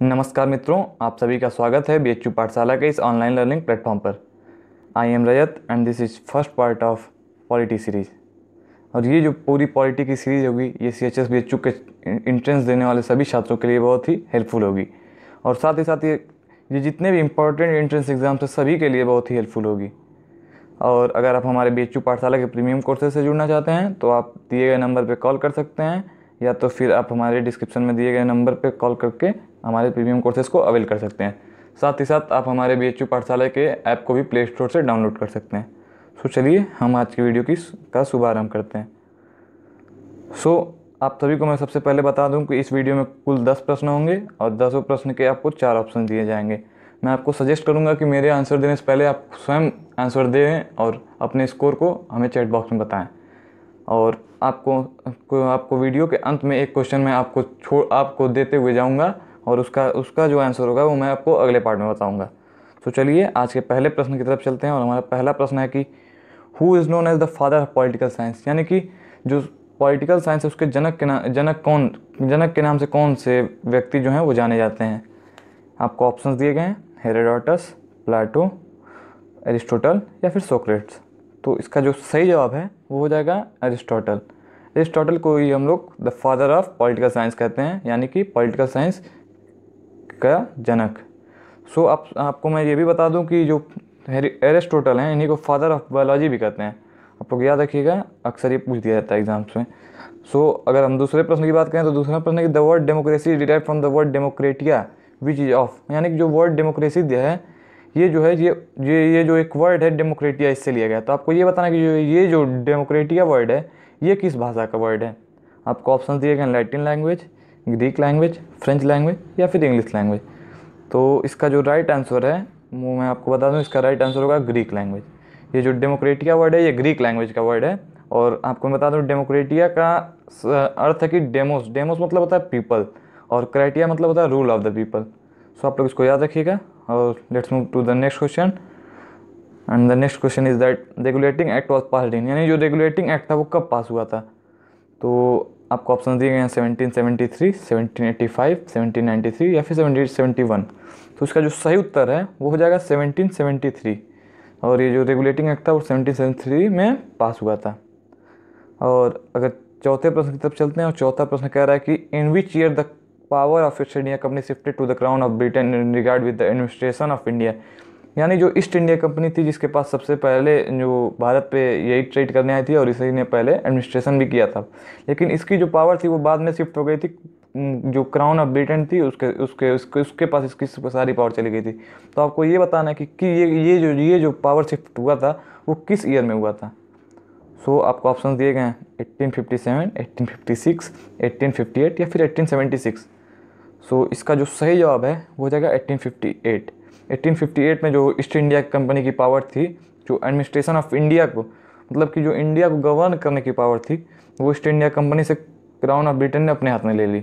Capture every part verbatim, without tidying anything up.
नमस्कार मित्रों, आप सभी का स्वागत है बी एच यू पाठशाला के इस ऑनलाइन लर्निंग प्लेटफॉर्म पर। I am Rajat and this is first part of polity series. और ये जो पूरी पॉलिटी की सीरीज़ होगी ये C H S B H U के इंट्रेंस देने वाले सभी छात्रों के लिए बहुत ही हेल्पफुल होगी, और साथ ही साथ ये ये जितने भी इम्पोर्टेंट इंट्रेंस एग्जाम्स हैं सभी के लिए बहुत ही हेल्पफुल होगी। और अगर आप हमारे बी एच यू पाठशाला के प्रीमियम कोर्सेज से जुड़ना चाहते हैं तो आप दिए गए नंबर पर कॉल कर सकते हैं, या तो फिर आप हमारे डिस्क्रिप्शन में दिए गए नंबर पर कॉल करके हमारे प्रीमियम कोर्सेज़ को अवेल कर सकते हैं। साथ ही साथ आप हमारे बी एच यू पाठशाला के ऐप को भी प्ले स्टोर से डाउनलोड कर सकते हैं। सो so, चलिए हम आज की वीडियो की का शुभारंभ करते हैं। सो so, आप सभी को मैं सबसे पहले बता दूं कि इस वीडियो में कुल दस प्रश्न होंगे और दसों प्रश्न के आपको चार ऑप्शन दिए जाएंगे। मैं आपको सजेस्ट करूँगा कि मेरे आंसर देने से पहले आप स्वयं आंसर दें और अपने स्कोर को हमें चैट बॉक्स में बताएँ। और आपको आपको वीडियो के अंत में एक क्वेश्चन मैं आपको छोड़ आपको देते हुए जाऊँगा, और उसका उसका जो आंसर होगा वो मैं आपको अगले पार्ट में बताऊंगा। तो चलिए आज के पहले प्रश्न की तरफ चलते हैं। और हमारा पहला प्रश्न है कि who is known as the father of political science, यानी कि जो पॉलिटिकल साइंस है उसके जनक के नाम जनक कौन जनक के नाम से कौन से व्यक्ति जो हैं वो जाने जाते हैं। आपको ऑप्शंस दिए गए हैं हेरोडोटस, प्लेटो, एरिस्टोटल या फिर सोक्रेट्स। तो इसका जो सही जवाब है वो हो जाएगा एरिस्टोटल। एरिस्टोटल को ही हम लोग the father of political science कहते हैं, यानी कि पॉलिटिकल साइंस का जनक। सो so, आप आपको मैं ये भी बता दूं कि जो एरिस्टोटल हैं इन्हीं को फादर ऑफ बायोलॉजी भी कहते हैं। आप लोग याद रखिएगा, अक्सर ये पूछ दिया जाता है एग्जाम्स में। सो so, अगर हम दूसरे प्रश्न की बात करें तो दूसरा प्रश्न है कि the word democracy derive from the word demokratia which is of, यानी कि जो वर्ड डेमोक्रेसी दिया है ये जो है ये ये ये जो एक वर्ड है डेमोक्रेटिया, इससे लिया गया। तो आपको ये बताना कि ये जो डेमोक्रेटिया वर्ड है ये किस भाषा का वर्ड है। आपको ऑप्शन दिए गए Latin language, Greek language, French language या फिर इंग्लिश लैंग्वेज। तो इसका जो राइट आंसर है वो मैं आपको बता दूं, इसका राइट आंसर होगा ग्रीक लैंग्वेज। ये जो डेमोक्रेटिया वर्ड है ये ग्रीक लैंग्वेज का वर्ड है। और आपको मैं बता दूं डेमोक्रेटिया का अर्थ है कि डेमोस डेमोस मतलब होता है पीपल, और क्राइटिया मतलब होता है rule of the people. So आप लोग इसको याद रखिएगा। और let's move to the next question and the next question is that regulating act was passed in, यानी जो रेगुलेटिंग एक्ट था वो कब पास हुआ था। तो आपको ऑप्शन दिए गए हैं seventeen seventy three, seventeen eighty five, seventeen ninety three या फिर सेवनटीन सेवनटी वन। तो इसका जो सही उत्तर है वो हो जाएगा सेवनटीन सेवनटी थ्री, और ये जो रेगुलेटिंग एक्ट था वो सेवनटीन सेवनटी थ्री में पास हुआ था। और अगर चौथे प्रश्न की तरफ चलते हैं, और चौथा प्रश्न कह रहा है कि in which year the power of East India Company shifted to the crown of Britain in regard with the administration of India, यानी जो ईस्ट इंडिया कंपनी थी जिसके पास सबसे पहले जो भारत पे यही ट्रेड करने आई थी और इसी ने पहले एडमिनिस्ट्रेशन भी किया था, लेकिन इसकी जो पावर थी वो बाद में शिफ्ट हो गई थी, जो क्राउन ऑफ ब्रिटेन थी उसके उसके उसके उसके पास इसकी सारी पावर चली गई थी। तो आपको ये बताना है कि, कि ये ये जो ये जो पावर शिफ्ट हुआ था वो किस ईयर में हुआ था। सो so, आपको ऑप्शन दिए गए हैं eighteen fifty seven, eighteen fifty six, eighteen fifty eight या फिर eighteen seventy six. So so, इसका जो सही जवाब है वो हो जाएगा eighteen fifty eight. Eighteen fifty eight में जो ईस्ट इंडिया कंपनी की पावर थी, जो एडमिनिस्ट्रेशन ऑफ इंडिया को मतलब कि जो इंडिया को गवर्न करने की पावर थी, वो ईस्ट इंडिया कंपनी से क्राउन ऑफ ब्रिटेन ने अपने हाथ में ले ली।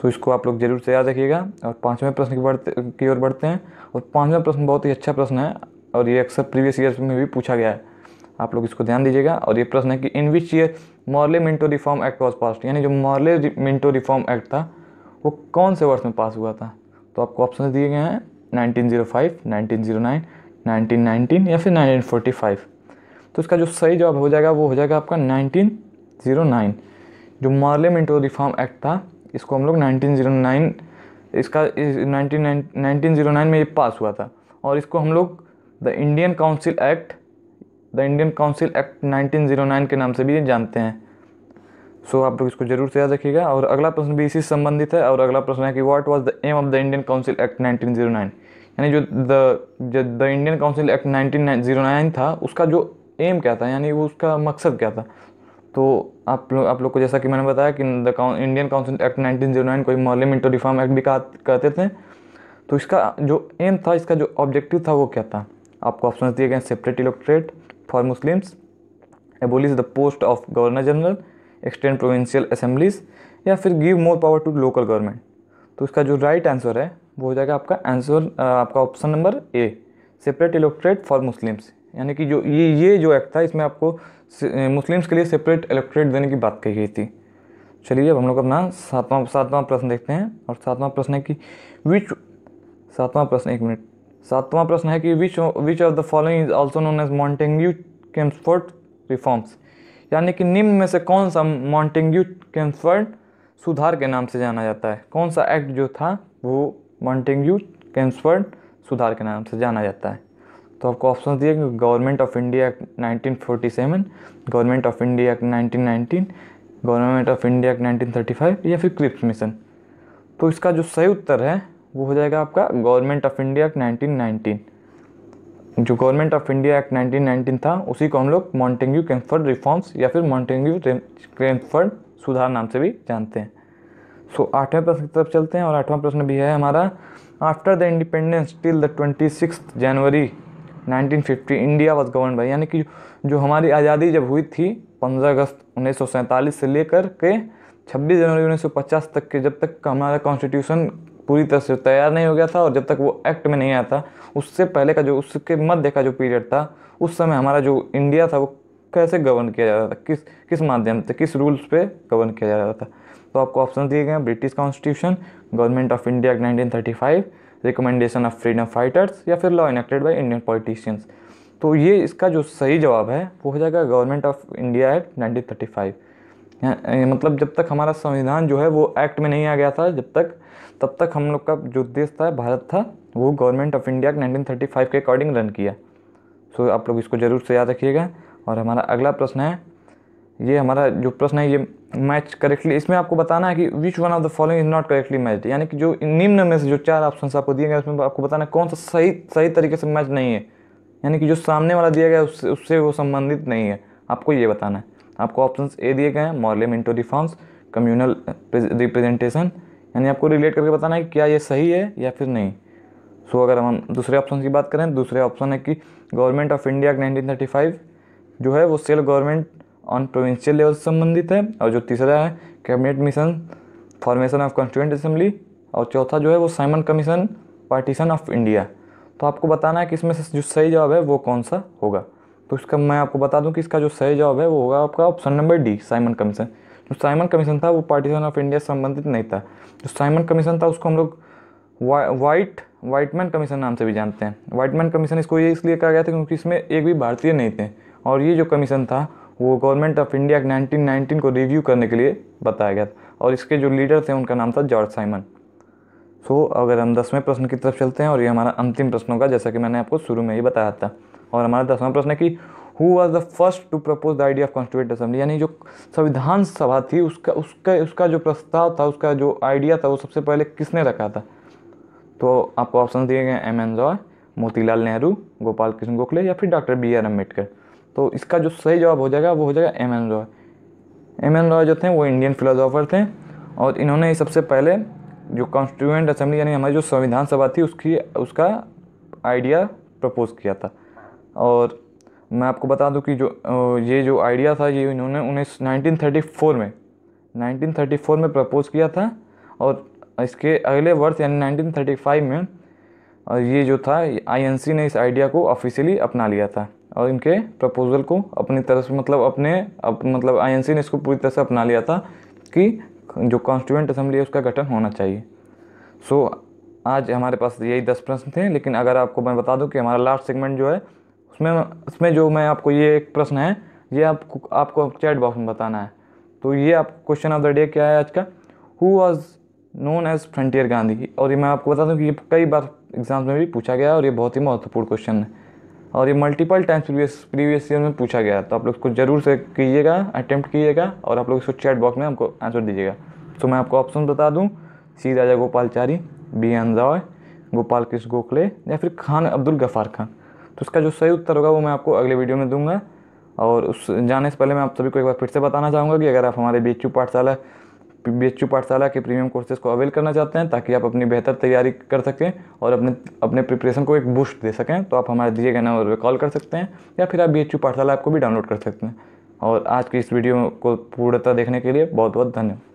सो इसको आप लोग जरूर से याद रखिएगा। और पांचवें प्रश्न की बढ़ते की ओर बढ़ते हैं, और पांचवा प्रश्न बहुत ही अच्छा प्रश्न है और ये अक्सर प्रीवियस ईयर्स में भी पूछा गया है। आप लोग इसको ध्यान दीजिएगा। और ये प्रश्न है कि in which year Morley Minto reform act was passed, यानी जो मॉर्ले-मिंटो रिफॉर्म एक्ट था वो कौन से वर्ष में पास हुआ था। तो आपको ऑप्शन दिए गए हैं nineteen o five, nineteen o nine, nineteen nineteen या फिर नाइंटीन फोर्टी फाइव। तो इसका जो सही जवाब हो जाएगा वो हो जाएगा आपका नाइंटीन ओ नाइन। जो मॉर्ले-मिंटो रिफॉर्म एक्ट था इसको हम लोग नाइंटीन ओ नाइन इसका नाइंटीन ओ नाइन में ये पास हुआ था, और इसको हम लोग the Indian council act the Indian council act nineteen o nine के नाम से भी जानते हैं। सो so, आप लोग इसको जरूर से याद रखिएगा। और अगला प्रश्न भी इसी से संबंधित है, और अगला प्रश्न है कि what was the aim of the Indian council act nineteen o nine, यानी जो the the Indian council act nineteen o nine था उसका जो एम क्या था, यानी वो उसका मकसद क्या था। तो आप लोग आप लोग को जैसा कि मैंने बताया कि the Indian council act nineteen o nine को मॉर्ले-मिंटो रिफॉर्म एक्ट भी कहते थे। तो इसका जो एम था, इसका जो ऑब्जेक्टिव था वो क्या था। आपको ऑप्शन दिए गए separate electorate for Muslims, abolish the post of governor general, extend provincial assemblies या फिर give more power to local government. तो इसका जो राइट आंसर है वो हो जाएगा आपका आंसर आपका option number A separate electorate for Muslims, यानी कि जो ये ये जो एक्ट था इसमें आपको मुस्लिम्स के लिए सेपरेट इलेक्टोरेट देने की बात कही गई थी। चलिए अब हम लोग अपना सातवां सातवां प्रश्न देखते हैं। और सातवां प्रश्न है कि विच सातवां प्रश्न एक मिनट सातवां प्रश्न है कि which which of the following is also known as Montagu Chelmsford reforms, यानी कि निम्न में से कौन सा मॉन्टेग्यू-चेम्सफोर्ड सुधार के नाम से जाना जाता है। कौन सा एक्ट जो था वो मॉन्टेग्यू-चेम्सफोर्ड सुधार के नाम से जाना जाता है। तो आपको ऑप्शन दिए कि government of India act nineteen forty seven, government of India act nineteen nineteen, government of India act nineteen thirty five या फिर क्रिप्स मिशन। तो इसका जो सही उत्तर है वो हो जाएगा आपका government of India act nineteen nineteen. जो government of India act nineteen nineteen था उसी को हम लोग मॉन्टेग्यू-चेम्सफोर्ड रिफॉर्म्स या फिर मॉन्टेग्यू-चेम्सफोर्ड सुधार नाम से भी जानते हैं। सो आठवें प्रश्न की तरफ चलते हैं और आठवां प्रश्न भी है हमारा। After the independence till the twenty six January nineteen fifty India was govern by, यानी कि जो हमारी आज़ादी जब हुई थी पंद्रह अगस्त उन्नीस सौ सैंतालीस से लेकर के छब्बीस जनवरी उन्नीस सौ पचास तक के, जब तक हमारा कॉन्स्टिट्यूशन पूरी तरह से तैयार नहीं हो गया था और जब तक वो एक्ट में नहीं आया था, उससे पहले का जो उसके मध्य का जो पीरियड था उस समय हमारा जो इंडिया था वो कैसे गवर्न किया जा रहा था, किस किस माध्यम से, किस रूल्स पे गवर्न किया जा रहा था। तो आपको ऑप्शन दिए गए हैं British constitution, government of India act nineteen thirty five, recommendation of freedom fighters या फिर law enacted by Indian politicians. तो ये इसका जो सही जवाब है वो हो जाएगा government of India act nineteen thirty five. मतलब जब तक हमारा संविधान जो है वो एक्ट में नहीं आ गया था जब तक तब तक हम लोग का जो देश था भारत था वो government of India act nineteen thirty five के अकॉर्डिंग रन किया। सो आप लोग इसको ज़रूर से याद रखिएगा। और हमारा अगला प्रश्न है, ये हमारा जो प्रश्न है ये मैच करेक्टली, इसमें आपको बताना है कि which one of the following is not correctly matched, यानी कि जो निम्न में से जो चार ऑप्शन आपको दिए गए उसमें आपको बताना कौन सा सही सही तरीके से मैच नहीं है, यानी कि जो सामने वाला दिया गया उससे उससे वो संबंधित नहीं है, आपको ये बताना है। आपको ऑप्शंस ए दिए गए हैं मॉर्ले-मिंटो रिफॉर्म्स, कम्यूनल रिप्रेजेंटेशन, यानी आपको रिलेट करके बताना है कि क्या ये सही है या फिर नहीं। सो अगर हम दूसरे ऑप्शन की बात करें, दूसरे ऑप्शन है कि government of India act nineteen thirty five जो है वो self government on provincial level से संबंधित है, और जो तीसरा है cabinet mission, formation of constituent assembly, और चौथा जो है वो Simon commission, partition of India. तो आपको बताना है कि इसमें से जो सही जवाब है वो कौन सा होगा। तो इसका मैं आपको बता दूं कि इसका जो सही जवाब है वो होगा आपका option number D Simon commission. जो साइमन कमीशन था वो पार्टीशन ऑफ इंडिया संबंधित नहीं था। जो साइमन कमीशन था उसको हम लोग वाइट वाइटमैन कमीशन नाम से भी जानते हैं। वाइटमैन कमीशन इसको ये इसलिए कहा गया था क्योंकि इसमें एक भी भारतीय नहीं थे, और ये जो कमीशन था वो government of India act nineteen nineteen को रिव्यू करने के लिए बताया गया था, और इसके जो लीडर थे उनका नाम था जॉर्ज साइमन। सो अगर हम दसवें प्रश्न की तरफ चलते हैं, और ये हमारा अंतिम प्रश्न होगा जैसा कि मैंने आपको शुरू में ही बताया था। और हमारा दसवां प्रश्न है कि who was the first to propose the idea of constituent assembly, यानी जो संविधान सभा थी उसका उसका उसका जो प्रस्ताव था, उसका जो आइडिया था वो सबसे पहले किसने रखा था। तो आपको ऑप्शन दिए गए M N Roy, Motilal Nehru, Gopal Krishna Gokhale या फिर डॉक्टर बी आर अम्बेडकर। तो इसका जो सही जवाब हो जाएगा वो हो जाएगा M N Roy. M N Roy जो थे वो इंडियन फिलोसोफर थे, और इन्होंने सबसे पहले जो कॉन्स्टिट्यूएंट असेंबली यानी हमारी जो संविधान सभा थी उसकी उसका आइडिया प्रपोज किया था। और मैं आपको बता दूं कि जो ये जो आइडिया था ये इन्होंने उन्नीस नाइनटीन थर्टी फोर में नाइनटीन थर्टी फोर में प्रपोज किया था, और इसके अगले वर्ष यानी नाइनटीन थर्टी फाइव में ये जो था आई एन सी ने इस आइडिया को ऑफिशियली अपना लिया था, और इनके प्रपोजल को अपनी तरफ से मतलब अपने अप, मतलब आई एन सी ने इसको पूरी तरह से अपना लिया था कि जो कॉन्स्टिट्यूएंट असेंबली है उसका गठन होना चाहिए। सो so, आज हमारे पास यही दस प्रश्न थे, लेकिन अगर आपको मैं बता दूं कि हमारा लास्ट सेगमेंट जो है उसमें उसमें जो मैं आपको ये एक प्रश्न है ये आपको आपको चैट बॉक्स में बताना है। तो ये आप क्वेश्चन ऑफ द डे क्या है आज का, who was known as frontier Gandhi. और ये मैं आपको बता दूं कि ये कई बार एग्जाम्स में भी पूछा गया है, और ये बहुत ही महत्वपूर्ण क्वेश्चन है, और ये multiple times previous previous year में पूछा गया। तो आप लोग इसको जरूर से कीजिएगा, अटैम्प्ट कीजिएगा, और आप लोग इसको चैट बॉक्स में हमको आंसर दीजिएगा। तो मैं आपको ऑप्शन बता दूं, C Rajagopalachari, B N Roy, Gopal Krishna Gokhale या फिर खान अब्दुल गफ्फार खान। तो इसका जो सही उत्तर होगा वो मैं आपको अगले वीडियो में दूंगा। और उस जाने से पहले मैं आप सभी को एक बार फिर से बताना चाहूँगा कि अगर आप हमारे B H U Pathshala B H U Pathshala के प्रीमियम कोर्सेज को अवेल करना चाहते हैं ताकि आप अपनी बेहतर तैयारी कर सकें और अपने अपने प्रिपरेशन को एक बूस्ट दे सकें, तो आप हमारे दिए गए नंबर पर कॉल कर सकते हैं या फिर आप B H U Pathshala app को भी डाउनलोड कर सकते हैं। और आज की इस वीडियो को पूर्णतः देखने के लिए बहुत बहुत धन्यवाद।